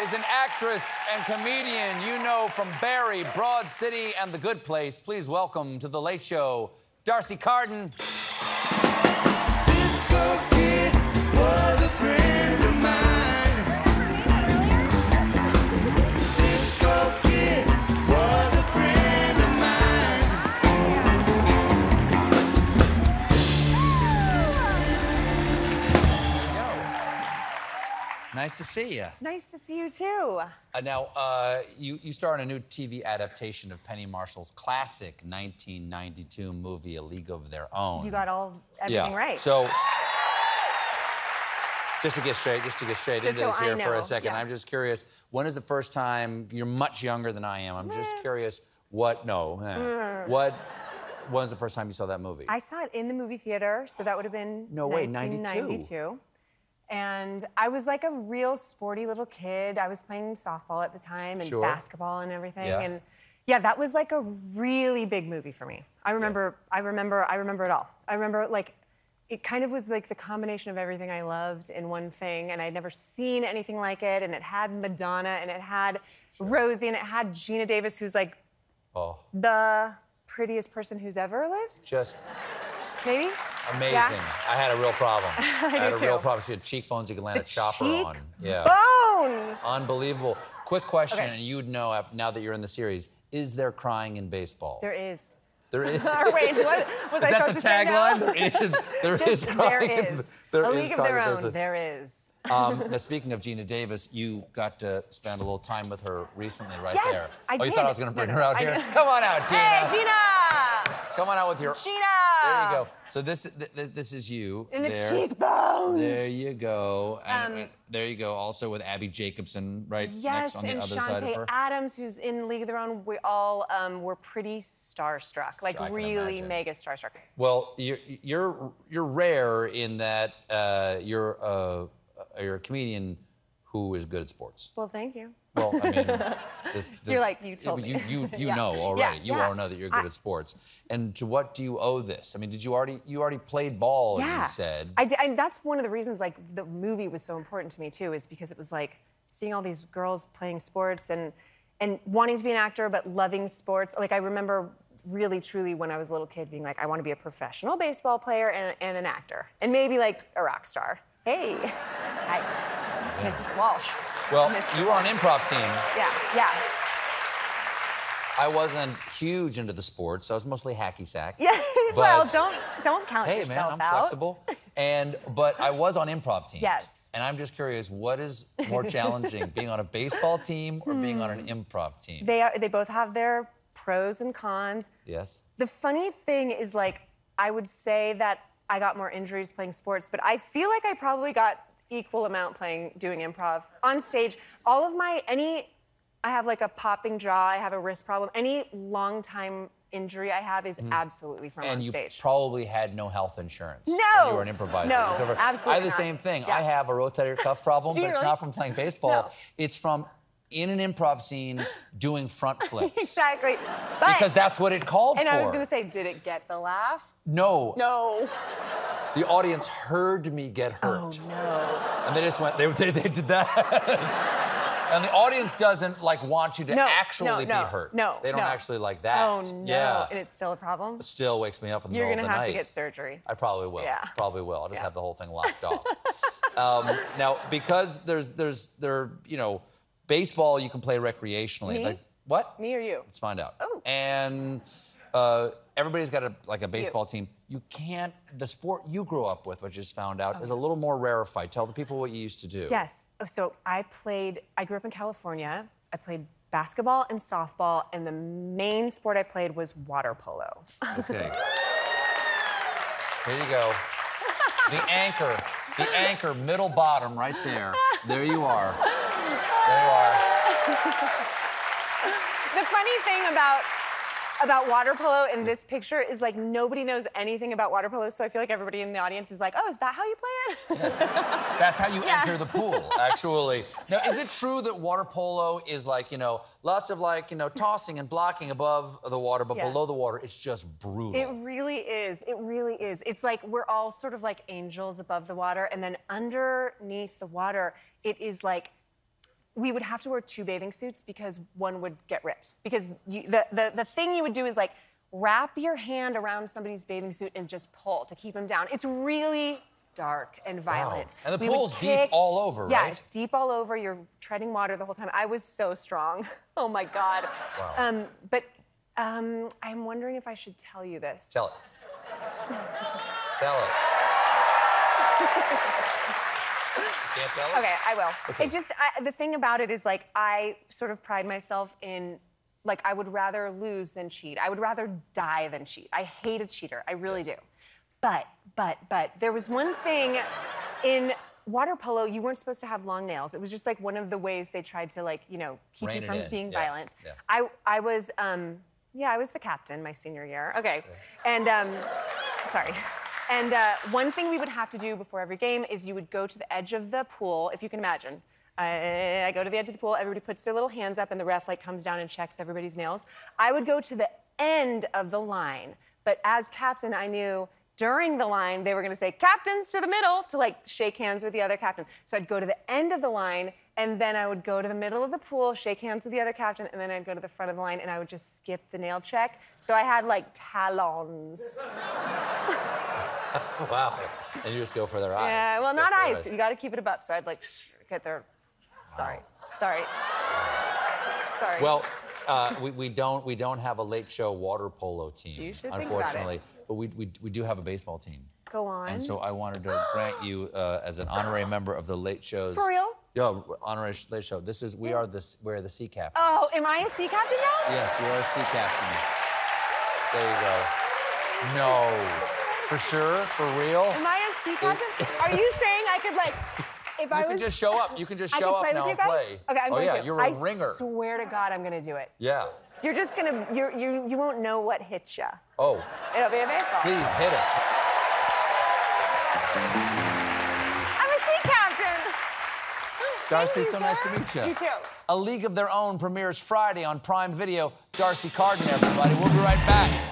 is an actress and comedian you know from Barry, Broad City, and The Good Place. Please welcome to The Late Show, D'Arcy Carden. Cisco Kid was a friend of mine. Cisco Kid was a friend of mine. Nice to see you. Nice to see you too. Now, you star in a new TV adaptation of Penny Marshall's classic 1992 movie, A League of Their Own. You got everything right. So, just to get straight into this here for a second, yeah. I'm just curious, when is the first time, you're much younger than I am, I'm just curious when was the first time you saw that movie? I saw it in the movie theater, so that would have been 1992. And I was like a real sporty little kid. I was playing softball at the time and basketball and everything. Yeah. And yeah, that was like a really big movie for me. I remember it all. I remember like, it kind of was like the combination of everything I loved in one thing, and I'd never seen anything like it. And it had Madonna, and it had Rosie, and it had Gina Davis, who's like the prettiest person who's ever lived. Maybe? Amazing. Yeah. I had a real problem. I had a real problem. She had cheekbones you could land a chopper on. Yeah. Bones! Unbelievable. Quick question, and you'd know now that you're in the series, is there crying in baseball? There is. There is. Wait, was I supposed to say that? Is that the tagline? There is. A League of Their Own. Now, speaking of Gina Davis, you got to spend a little time with her recently, right there. I did. You thought I was going to bring her out here? Come on out, Gina. Hey, Gina! Come on out with your... Gina! There you go. So this is you. And the cheekbones. There you go. And there you go. Also with Abby Jacobson right next on the other side of her. Yes, and Shantae Adams, who's in League of Their Own. We all were pretty starstruck, like really mega starstruck. Well, you're rare in that you're a comedian who is good at sports. Well, thank you. Well, I mean, you all know that you're good at sports. And to what do you owe this? I mean, you already played ball, as you said. I did, and that's one of the reasons, like, the movie was so important to me, too, is because it was, like, seeing all these girls playing sports and wanting to be an actor but loving sports. Like, I remember really, truly, when I was a little kid being like, I want to be a professional baseball player and an actor. And maybe, like, a rock star. Hey. Hi. Ms. Walsh. Well, you were on improv team. Yeah, yeah. I wasn't huge into the sports. I was mostly hacky sack. Yeah, well, don't count yourself out. Hey, man, I'm flexible. But I was on improv teams. Yes. And I'm just curious, what is more challenging, being on a baseball team or being on an improv team? They both have their pros and cons. Yes. The funny thing is, like, I would say that I got more injuries playing sports, but I feel like I probably got equal amount doing improv. On stage, all of my, I have like a popping jaw, I have a wrist problem, any long time injury I have is absolutely from on stage. And you probably had no health insurance. No! When you were an improviser. No, absolutely I have the same thing. Yeah. I have a rotator cuff problem, but it's not from playing baseball. No. It's from, in an improv scene, doing front flips. Exactly. But, because that's what it called for. And I was gonna say, did it get the laugh? No. No. The audience heard me get hurt. Oh, no. And they just went, they did that. And the audience doesn't, like, want you to actually be hurt. No, they don't actually like that. Oh, no. Yeah. And it's still a problem? It still wakes me up in the middle of the night. You're gonna have to get surgery. I probably will. Yeah. Probably will. I'll just have the whole thing locked off. Now, because baseball you can play recreationally. Me? Like, what? Me or you? Let's find out. Oh. And everybody's got a baseball team. You can't, the sport you grew up with, which I just found out, is a little more rarefied. Tell the people what you used to do. Yes, so I grew up in California. I played basketball and softball, and the main sport I played was water polo. Okay. Here you go. The anchor, middle bottom right there. There you are. There you are. The funny thing about water polo in this picture is, like, nobody knows anything about water polo, so I feel like everybody in the audience is like, oh, is that how you play it? Yes. That's how you enter the pool, actually. Now, is it true that water polo is, like, you know, lots of, like, you know, tossing and blocking above the water, but below the water, it's just brutal? It really is. It really is. It's like we're all sort of like angels above the water, and then underneath the water, it is like we would have to wear two bathing suits because one would get ripped. Because you, the thing you would do is like wrap your hand around somebody's bathing suit and just pull to keep them down. It's really dark and violent. Wow. And the pool's deep all over, right? Yeah, it's deep all over. You're treading water the whole time. I was so strong. Oh my God. Wow. But I'm wondering if I should tell you this. Tell it. Tell it. You can't tell it? Okay, I will. Okay. It just, the thing about it is like, I sort of pride myself in, like, I would rather lose than cheat. I would rather die than cheat. I hate a cheater, I really do. But, there was one thing in water polo, you weren't supposed to have long nails. It was just like one of the ways they tried to like, you know, keep you from being violent. Yeah. I was the captain my senior year. Okay, yeah. Sorry. And one thing we would have to do before every game is you would go to the edge of the pool, if you can imagine. I go to the edge of the pool, everybody puts their little hands up and the ref like comes down and checks everybody's nails. I would go to the end of the line, but as captain, I knew during the line, they were gonna say, captains to the middle, to like shake hands with the other captain. So I'd go to the end of the line, and then I would go to the middle of the pool, shake hands with the other captain, and then I'd go to the front of the line, and I would just skip the nail check. So I had like talons. Wow, and you just go for their eyes. Yeah, well, not eyes, you gotta keep it above. So I'd like, get their, sorry, wow. Sorry, sorry. Well. We don't have a Late Show water polo team, you should unfortunately. Think about it. But we do have a baseball team. Go on. And so I wanted to grant you as an honorary member of the Late Show's. For real? Yeah, honorary Late Show. This is we're the sea captains. Oh, am I a sea captain now? Yes, you are a sea captain. There you go. No, for sure, for real. Am I a sea captain? Are you saying I could like? If I can just show up. You can just show up now and play. Okay, I'm going to. You're a ringer. I swear to God, I'm going to do it. Yeah. You're just going to. You won't know what hit ya. Oh. It'll be a baseball. Please hit us. I'm a sea captain. D'Arcy, so nice to meet you. You too. A League of Their Own premieres Friday on Prime Video. D'Arcy Carden, everybody. We'll be right back.